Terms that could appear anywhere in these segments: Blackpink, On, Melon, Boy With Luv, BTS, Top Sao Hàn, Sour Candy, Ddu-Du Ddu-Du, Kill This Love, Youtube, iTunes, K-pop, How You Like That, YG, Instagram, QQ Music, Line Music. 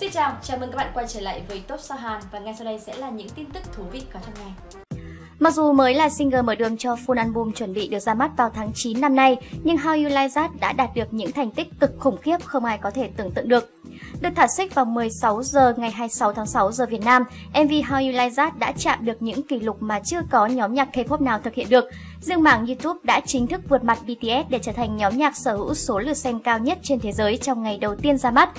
Xin chào, chào mừng các bạn quay trở lại với Top Sao Hàn và ngay sau đây sẽ là những tin tức thú vị có trong ngày. Mặc dù mới là single mở đường cho full album chuẩn bị được ra mắt vào tháng 9 năm nay, nhưng How You Like That đã đạt được những thành tích cực khủng khiếp không ai có thể tưởng tượng được. Được thả xích vào 16 giờ ngày 26 tháng 6 giờ Việt Nam, MV How You Like That đã chạm được những kỷ lục mà chưa có nhóm nhạc K-pop nào thực hiện được. Riêng mảng YouTube đã chính thức vượt mặt BTS để trở thành nhóm nhạc sở hữu số lượt xem cao nhất trên thế giới trong ngày đầu tiên ra mắt.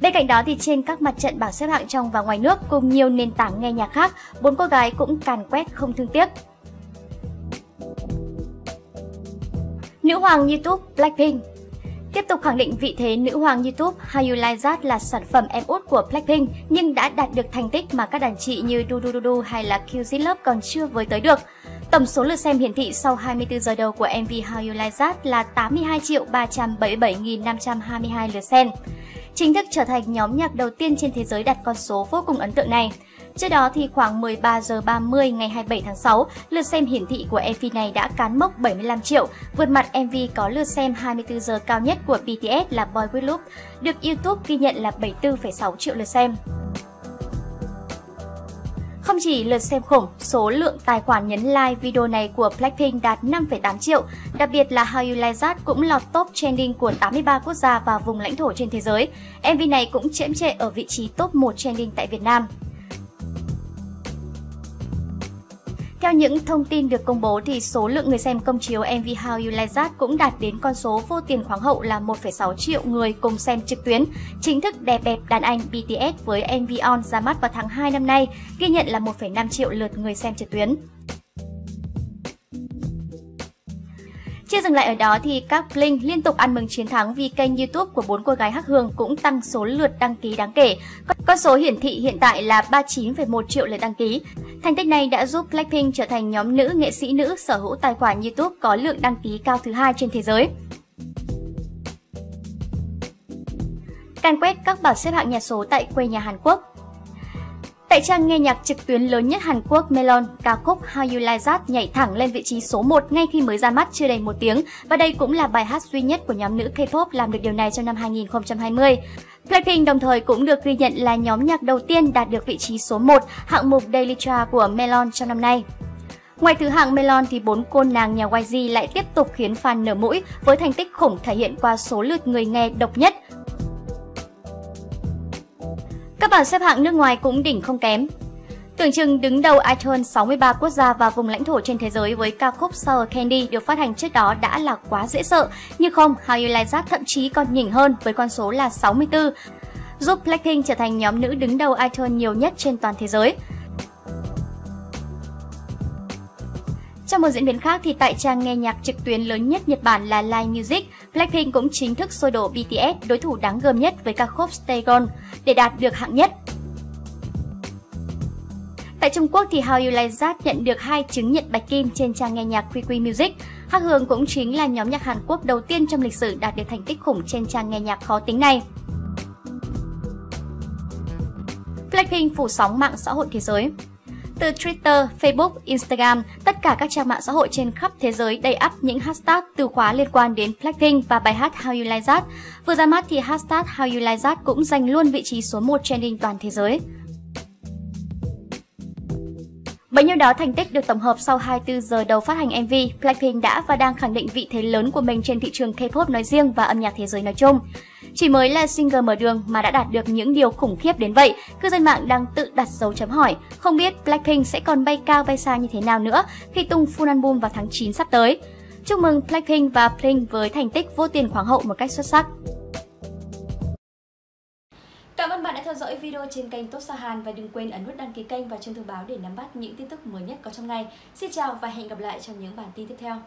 Bên cạnh đó thì trên các mặt trận bảng xếp hạng trong và ngoài nước cùng nhiều nền tảng nghe nhạc khác, bốn cô gái cũng càn quét không thương tiếc. Nữ hoàng YouTube Blackpink tiếp tục khẳng định vị thế nữ hoàng YouTube. How You Like That là sản phẩm em út của Blackpink nhưng đã đạt được thành tích mà các đàn chị như Ddu-Du Ddu-Du hay là Kill This Love còn chưa với tới được. Tổng số lượt xem hiển thị sau 24 giờ đầu của MV How You Like That là 82.377.522 lượt xem. Chính thức trở thành nhóm nhạc đầu tiên trên thế giới đạt con số vô cùng ấn tượng này. Trước đó thì khoảng 13 giờ 30 ngày 27 tháng 6, lượt xem hiển thị của MV này đã cán mốc 75 triệu, vượt mặt MV có lượt xem 24 giờ cao nhất của BTS là Boy With Luv, được YouTube ghi nhận là 74,6 triệu lượt xem. Không chỉ lượt xem khủng, số lượng tài khoản nhấn like video này của Blackpink đạt 5,8 triệu, đặc biệt là How You Like That cũng lọt top trending của 83 quốc gia và vùng lãnh thổ trên thế giới. MV này cũng chiếm trệ ở vị trí top 1 trending tại Việt Nam. Theo những thông tin được công bố thì số lượng người xem công chiếu MV How You Like That cũng đạt đến con số vô tiền khoáng hậu là 1,6 triệu người cùng xem trực tuyến. Chính thức đè bẹp đàn anh BTS với MV On ra mắt vào tháng 2 năm nay, ghi nhận là 1,5 triệu lượt người xem trực tuyến. Chưa dừng lại ở đó thì các Blink liên tục ăn mừng chiến thắng vì kênh YouTube của bốn cô gái Hắc Hương cũng tăng số lượt đăng ký đáng kể. Con số hiển thị hiện tại là 39,1 triệu lượt đăng ký. Thành tích này đã giúp Blackpink trở thành nhóm nữ nghệ sĩ nữ sở hữu tài khoản YouTube có lượng đăng ký cao thứ hai trên thế giới. Càn quét các bảng xếp hạng nhà số tại quê nhà Hàn Quốc. Tại trang nghe nhạc trực tuyến lớn nhất Hàn Quốc Melon, ca khúc How You Like That nhảy thẳng lên vị trí số 1 ngay khi mới ra mắt chưa đầy 1 tiếng và đây cũng là bài hát duy nhất của nhóm nữ K-pop làm được điều này trong năm 2020. Blackpink đồng thời cũng được ghi nhận là nhóm nhạc đầu tiên đạt được vị trí số 1 hạng mục Daily Chart của Melon trong năm nay. Ngoài thứ hạng Melon thì bốn cô nàng nhà YG lại tiếp tục khiến fan nở mũi với thành tích khủng thể hiện qua số lượt người nghe độc nhất. Các bảng xếp hạng nước ngoài cũng đỉnh không kém. Tưởng chừng đứng đầu iTunes 63 quốc gia và vùng lãnh thổ trên thế giới với ca khúc Sour Candy được phát hành trước đó đã là quá dễ sợ, nhưng không, How You Like That thậm chí còn nhỉnh hơn với con số là 64, giúp Blackpink trở thành nhóm nữ đứng đầu iTunes nhiều nhất trên toàn thế giới. Trong một diễn biến khác thì tại trang nghe nhạc trực tuyến lớn nhất Nhật Bản là Line Music, Blackpink cũng chính thức sôi đổ BTS, đối thủ đáng gờm nhất với ca khúc Stay Gone, để đạt được hạng nhất. Tại Trung Quốc thì How You Like That nhận được 2 chứng nhận bạch kim trên trang nghe nhạc QQ Music. Hắc Hương cũng chính là nhóm nhạc Hàn Quốc đầu tiên trong lịch sử đạt được thành tích khủng trên trang nghe nhạc khó tính này. Blackpink phủ sóng mạng xã hội thế giới. Từ Twitter, Facebook, Instagram, tất cả các trang mạng xã hội trên khắp thế giới đầy ắp những hashtag từ khóa liên quan đến Blackpink và bài hát How You Like That. Vừa ra mắt thì hashtag How You Like That cũng giành luôn vị trí số 1 trending toàn thế giới. Bấy nhiêu đó thành tích được tổng hợp sau 24 giờ đầu phát hành MV, Blackpink đã và đang khẳng định vị thế lớn của mình trên thị trường K-pop nói riêng và âm nhạc thế giới nói chung. Chỉ mới là single mở đường mà đã đạt được những điều khủng khiếp đến vậy, cư dân mạng đang tự đặt dấu chấm hỏi. Không biết Blackpink sẽ còn bay cao bay xa như thế nào nữa khi tung full album vào tháng 9 sắp tới. Chúc mừng Blackpink và Blink với thành tích vô tiền khoáng hậu một cách xuất sắc. Cảm ơn bạn đã theo dõi video trên kênh Top Sao Hàn và đừng quên ấn nút đăng ký kênh và chuông thông báo để nắm bắt những tin tức mới nhất có trong ngày. Xin chào và hẹn gặp lại trong những bản tin tiếp theo.